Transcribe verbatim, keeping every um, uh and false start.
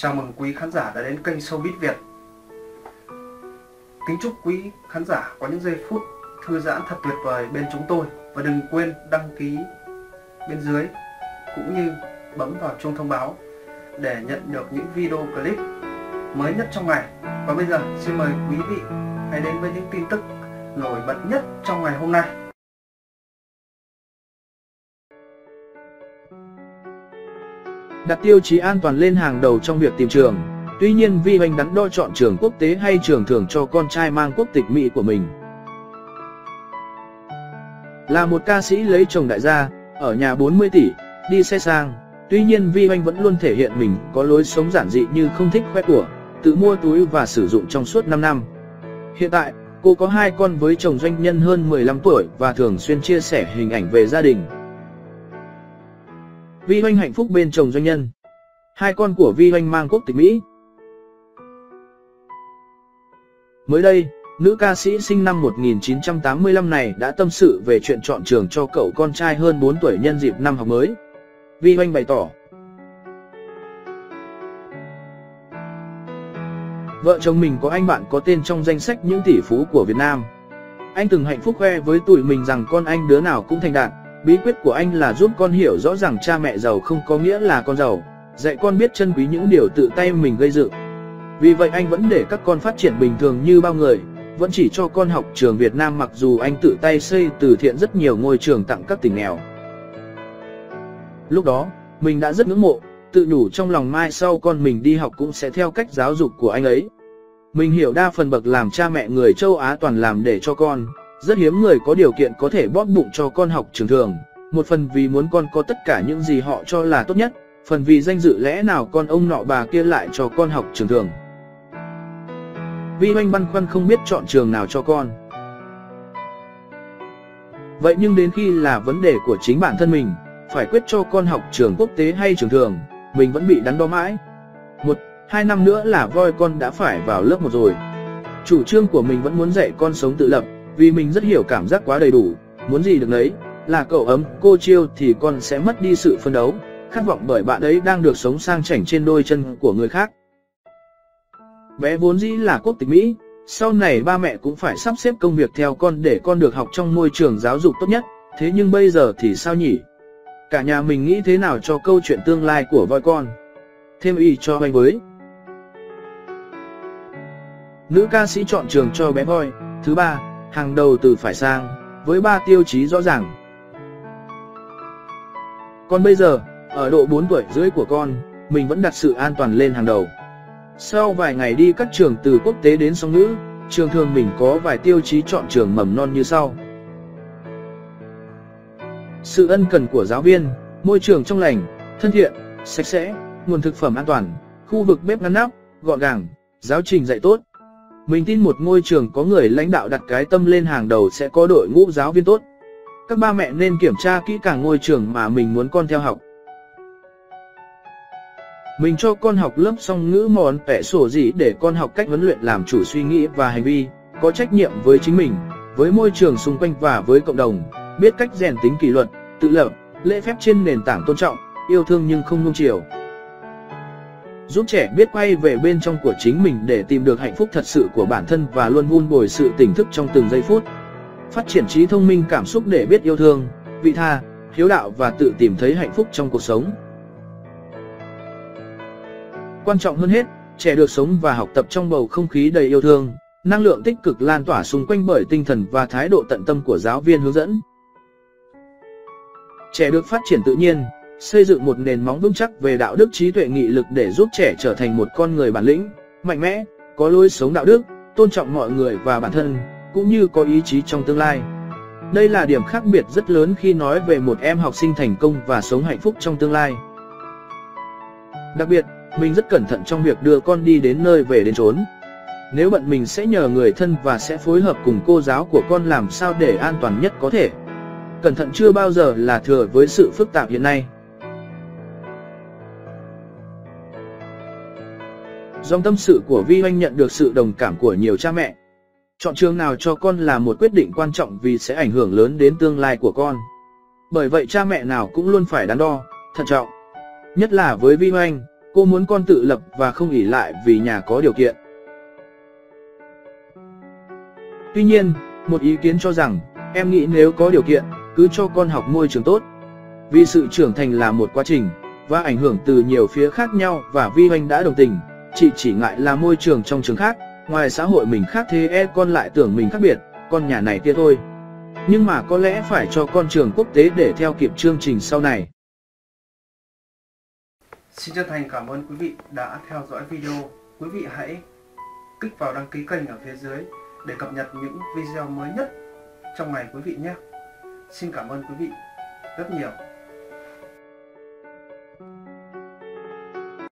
Chào mừng quý khán giả đã đến kênh Showbiz Việt. Kính chúc quý khán giả có những giây phút thư giãn thật tuyệt vời bên chúng tôi. Và đừng quên đăng ký bên dưới cũng như bấm vào chuông thông báo để nhận được những video clip mới nhất trong ngày. Và bây giờ xin mời quý vị hãy đến với những tin tức nổi bật nhất trong ngày hôm nay. Đặt tiêu chí an toàn lên hàng đầu trong việc tìm trường. Tuy nhiên, Vy Oanh đắn đo chọn trường quốc tế hay trường thường cho con trai mang quốc tịch Mỹ của mình. Là một ca sĩ lấy chồng đại gia, ở nhà bốn mươi tỷ, đi xe sang. Tuy nhiên, Vy Oanh vẫn luôn thể hiện mình có lối sống giản dị như không thích khoe của, tự mua túi và sử dụng trong suốt năm năm. Hiện tại, cô có hai con với chồng doanh nhân hơn mười lăm tuổi và thường xuyên chia sẻ hình ảnh về gia đình. Vy Oanh hạnh phúc bên chồng doanh nhân. Hai con của Vy Oanh mang quốc tịch Mỹ. Mới đây, nữ ca sĩ sinh năm một nghìn chín trăm tám mươi lăm này đã tâm sự về chuyện chọn trường cho cậu con trai hơn bốn tuổi nhân dịp năm học mới. Vy Oanh bày tỏ: vợ chồng mình có anh bạn có tên trong danh sách những tỷ phú của Việt Nam. Anh từng hạnh phúc khoe với tụi mình rằng con anh đứa nào cũng thành đạt. Bí quyết của anh là giúp con hiểu rõ rằng cha mẹ giàu không có nghĩa là con giàu, dạy con biết trân quý những điều tự tay mình gây dựng. Vì vậy anh vẫn để các con phát triển bình thường như bao người, vẫn chỉ cho con học trường Việt Nam mặc dù anh tự tay xây từ thiện rất nhiều ngôi trường tặng các tỉnh nghèo. Lúc đó, mình đã rất ngưỡng mộ, tự nhủ trong lòng mai sau con mình đi học cũng sẽ theo cách giáo dục của anh ấy. Mình hiểu đa phần bậc làm cha mẹ người châu Á toàn làm để cho con. Rất hiếm người có điều kiện có thể bóp bụng cho con học trường thường, một phần vì muốn con có tất cả những gì họ cho là tốt nhất, phần vì danh dự lẽ nào con ông nọ bà kia lại cho con học trường thường. Vy Oanh băn khoăn không biết chọn trường nào cho con. Vậy nhưng đến khi là vấn đề của chính bản thân mình, phải quyết cho con học trường quốc tế hay trường thường, mình vẫn bị đắn đo mãi. Một, hai năm nữa là voi con đã phải vào lớp một rồi. Chủ trương của mình vẫn muốn dạy con sống tự lập. Vì mình rất hiểu cảm giác quá đầy đủ, muốn gì được nấy, là cậu ấm, cô chiêu thì con sẽ mất đi sự phấn đấu, khát vọng bởi bạn ấy đang được sống sang chảnh trên đôi chân của người khác. Bé vốn dĩ là quốc tịch Mỹ, sau này ba mẹ cũng phải sắp xếp công việc theo con để con được học trong môi trường giáo dục tốt nhất, thế nhưng bây giờ thì sao nhỉ? Cả nhà mình nghĩ thế nào cho câu chuyện tương lai của voi con? Thêm ý cho anh với. Nữ ca sĩ chọn trường cho bé voi, thứ ba. Hàng đầu từ phải sang, với ba tiêu chí rõ ràng. Còn bây giờ, ở độ bốn tuổi rưỡi của con, mình vẫn đặt sự an toàn lên hàng đầu. Sau vài ngày đi các trường từ quốc tế đến song ngữ, trường thường mình có vài tiêu chí chọn trường mầm non như sau. Sự ân cần của giáo viên, môi trường trong lành, thân thiện, sạch sẽ, nguồn thực phẩm an toàn, khu vực bếp ngăn nắp, gọn gàng, giáo trình dạy tốt. Mình tin một ngôi trường có người lãnh đạo đặt cái tâm lên hàng đầu sẽ có đội ngũ giáo viên tốt. Các ba mẹ nên kiểm tra kỹ càng ngôi trường mà mình muốn con theo học. Mình cho con học lớp song ngữ món vẽ sổ gì để con học cách huấn luyện làm chủ suy nghĩ và hành vi, có trách nhiệm với chính mình, với môi trường xung quanh và với cộng đồng, biết cách rèn tính kỷ luật, tự lập, lễ phép trên nền tảng tôn trọng, yêu thương nhưng không nuông chiều. Giúp trẻ biết quay về bên trong của chính mình để tìm được hạnh phúc thật sự của bản thân và luôn vun bồi sự tỉnh thức trong từng giây phút. Phát triển trí thông minh cảm xúc để biết yêu thương, vị tha, hiếu đạo và tự tìm thấy hạnh phúc trong cuộc sống. Quan trọng hơn hết, trẻ được sống và học tập trong bầu không khí đầy yêu thương, năng lượng tích cực lan tỏa xung quanh bởi tinh thần và thái độ tận tâm của giáo viên hướng dẫn. Trẻ được phát triển tự nhiên. Xây dựng một nền móng vững chắc về đạo đức, trí tuệ, nghị lực để giúp trẻ trở thành một con người bản lĩnh, mạnh mẽ, có lối sống đạo đức, tôn trọng mọi người và bản thân, cũng như có ý chí trong tương lai. Đây là điểm khác biệt rất lớn khi nói về một em học sinh thành công và sống hạnh phúc trong tương lai. Đặc biệt, mình rất cẩn thận trong việc đưa con đi đến nơi về đến chốn. Nếu bận mình sẽ nhờ người thân và sẽ phối hợp cùng cô giáo của con làm sao để an toàn nhất có thể. Cẩn thận chưa bao giờ là thừa với sự phức tạp hiện nay. Dòng tâm sự của Vy Oanh nhận được sự đồng cảm của nhiều cha mẹ. Chọn trường nào cho con là một quyết định quan trọng vì sẽ ảnh hưởng lớn đến tương lai của con. Bởi vậy cha mẹ nào cũng luôn phải đắn đo, thận trọng. Nhất là với Vy Oanh, Cô muốn con tự lập và không ỷ lại vì nhà có điều kiện. Tuy nhiên, một ý kiến cho rằng, em nghĩ nếu có điều kiện, cứ cho con học môi trường tốt. Vì sự trưởng thành là một quá trình, và ảnh hưởng từ nhiều phía khác nhau, và Vy Oanh đã đồng tình, chị chỉ ngại là môi trường trong trường khác, ngoài xã hội mình khác thế e con lại tưởng mình khác biệt, con nhà này kia thôi. Nhưng mà có lẽ phải cho con trường quốc tế để theo kịp chương trình sau này. Xin chân thành cảm ơn quý vị đã theo dõi video. Quý vị hãy kích vào đăng ký kênh ở phía dưới để cập nhật những video mới nhất trong ngày quý vị nhé. Xin cảm ơn quý vị rất nhiều.